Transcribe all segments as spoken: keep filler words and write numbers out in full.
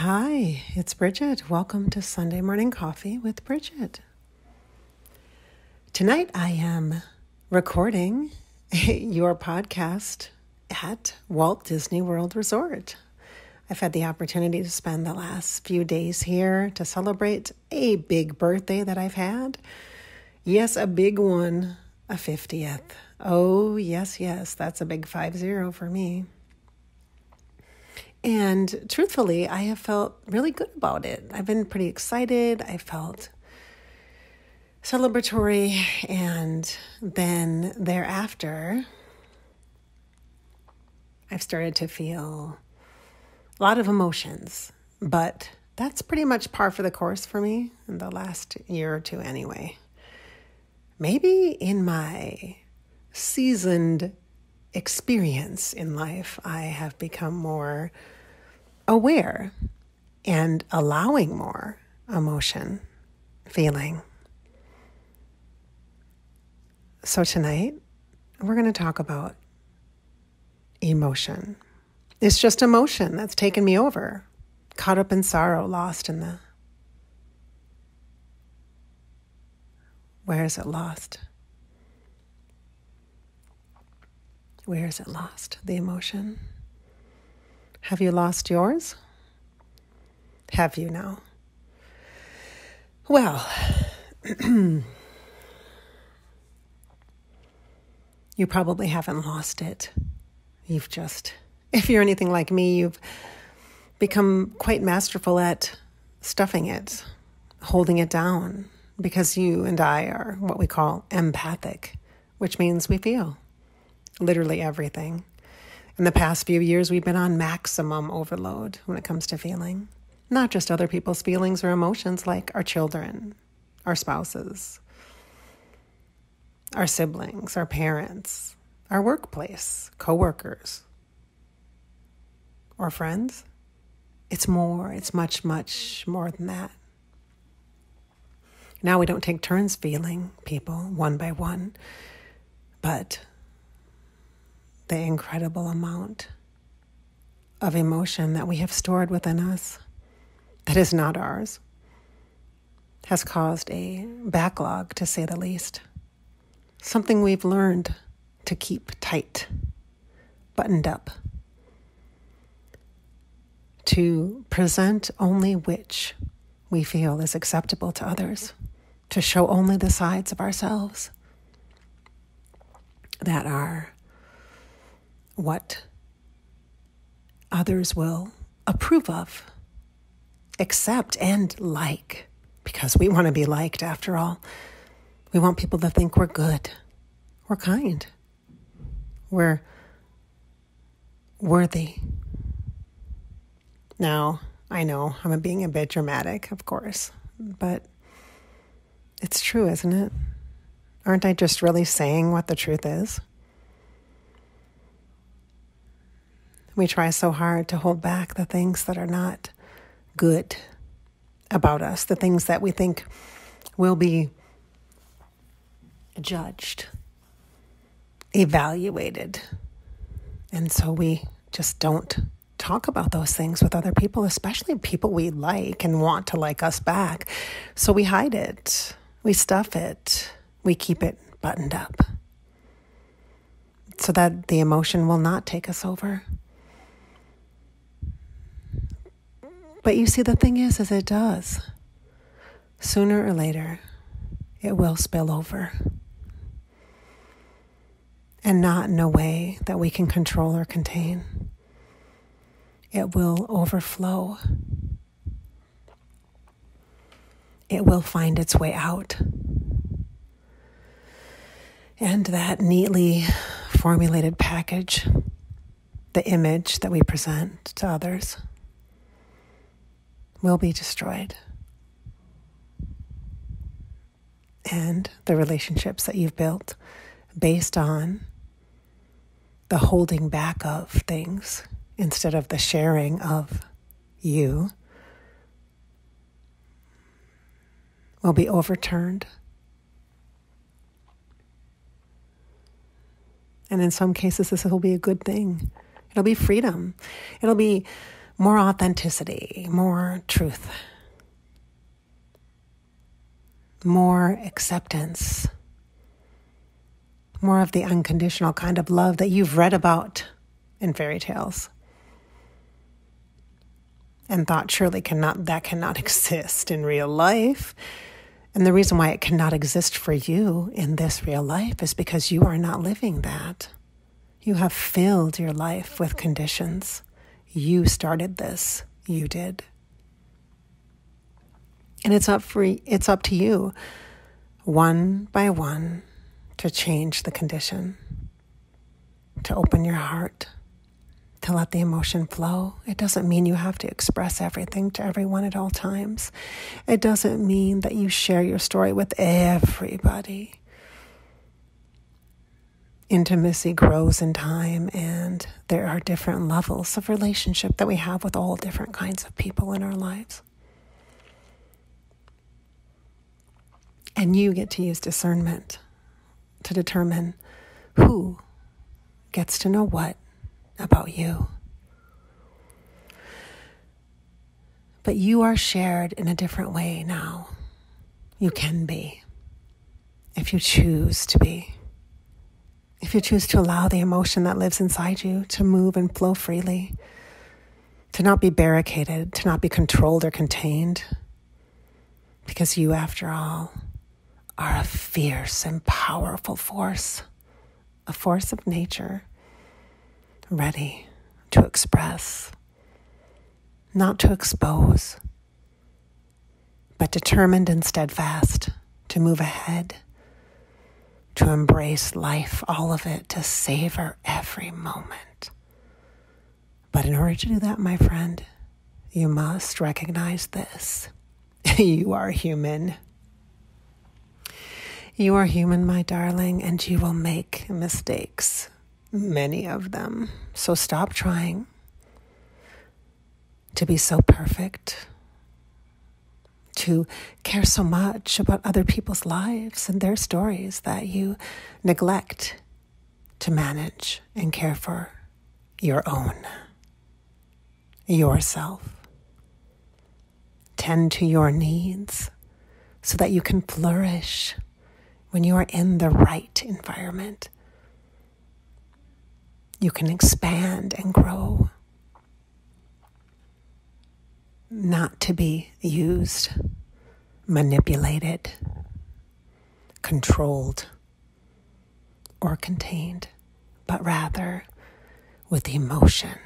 Hi, it's Bridget. Welcome to Sunday Morning Coffee with Bridget. Tonight I am recording your podcast at Walt Disney World Resort. I've had the opportunity to spend the last few days here to celebrate a big birthday that I've had. Yes, a big one, a fiftieth. Oh, yes, yes, that's a big five zero for me. And truthfully, I have felt really good about it. I've been pretty excited. I felt celebratory. And then thereafter, I've started to feel a lot of emotions. But that's pretty much par for the course for me in the last year or two anyway. Maybe in my seasoned experience in life, I have become more aware and allowing more emotion, feeling. So tonight, we're going to talk about emotion. It's just emotion that's taken me over, caught up in sorrow, lost in the... Where is it lost? Where is it lost, the emotion? Have you lost yours? Have you now? Well, you probably haven't lost it. You've just, if you're anything like me, you've become quite masterful at stuffing it, holding it down, because you and I are what we call empathic, which means we feel literally everything. In the past few years, we've been on maximum overload when it comes to feeling. Not just other people's feelings or emotions, like our children, our spouses, our siblings, our parents, our workplace, coworkers, or friends. It's more, it's much, much more than that. Now we don't take turns feeling people one by one, but the incredible amount of emotion that we have stored within us that is not ours has caused a backlog, to say the least. Something we've learned to keep tight, buttoned up, to present only which we feel is acceptable to others, to show only the sides of ourselves that are what others will approve of, accept, and like, because we want to be liked after all. We want people to think we're good, we're kind, we're worthy. Now, I know I'm being a bit dramatic, of course, but it's true, isn't it? Aren't I just really saying what the truth is? We try so hard to hold back the things that are not good about us, the things that we think will be judged, evaluated. And so we just don't talk about those things with other people, especially people we like and want to like us back. So we hide it, we stuff it, we keep it buttoned up so that the emotion will not take us over. But you see, the thing is, is it does. Sooner or later, it will spill over. And not in a way that we can control or contain. It will overflow. It will find its way out. And that neatly formulated package, the image that we present to others, will be destroyed. And the relationships that you've built based on the holding back of things instead of the sharing of you will be overturned. And in some cases, this will be a good thing. It'll be freedom. It'll be more authenticity, more truth, more acceptance, more of the unconditional kind of love that you've read about in fairy tales and thought surely cannot, that cannot exist in real life. And the reason why it cannot exist for you in this real life is because you are not living that. You have filled your life with conditions. You started this. You did. And it's up for, it's up to you, one by one, to change the condition, to open your heart, to let the emotion flow. It doesn't mean you have to express everything to everyone at all times. It doesn't mean that you share your story with everybody. Intimacy grows in time, and there are different levels of relationship that we have with all different kinds of people in our lives. And you get to use discernment to determine who gets to know what about you. But you are shared in a different way now. You can be, if you choose to be. If you choose to allow the emotion that lives inside you to move and flow freely, to not be barricaded, to not be controlled or contained, because you, after all, are a fierce and powerful force, a force of nature, ready to express, not to expose, but determined and steadfast to move ahead, to embrace life, all of it, to savor every moment. But in order to do that, my friend, you must recognize this. You are human. You are human, my darling, and you will make mistakes, many of them. So stop trying to be so perfect, to care so much about other people's lives and their stories that you neglect to manage and care for your own, yourself. Tend to your needs so that you can flourish when you are in the right environment. You can expand and grow. Not to be used, manipulated, controlled, or contained, but rather with emotion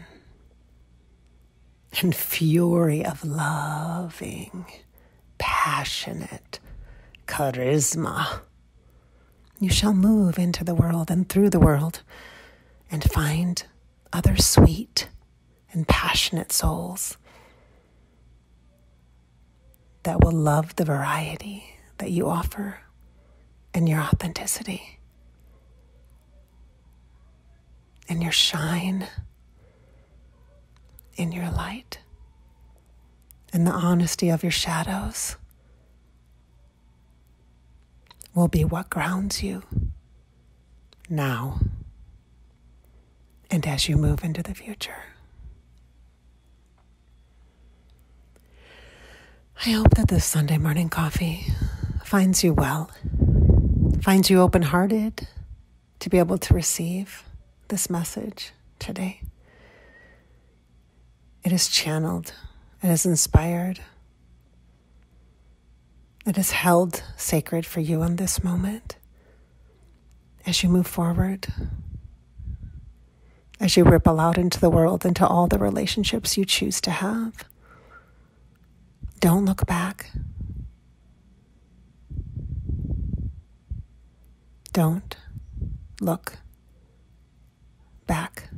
and fury of loving, passionate charisma. You shall move into the world and through the world and find other sweet and passionate souls that will love the variety that you offer and your authenticity and your shine in your light and the honesty of your shadows will be what grounds you now and as you move into the future. I hope that this Sunday morning coffee finds you well, finds you open-hearted to be able to receive this message today. It is channeled, it is inspired, it is held sacred for you in this moment as you move forward, as you ripple out into the world, into all the relationships you choose to have. Don't look back. Don't look back.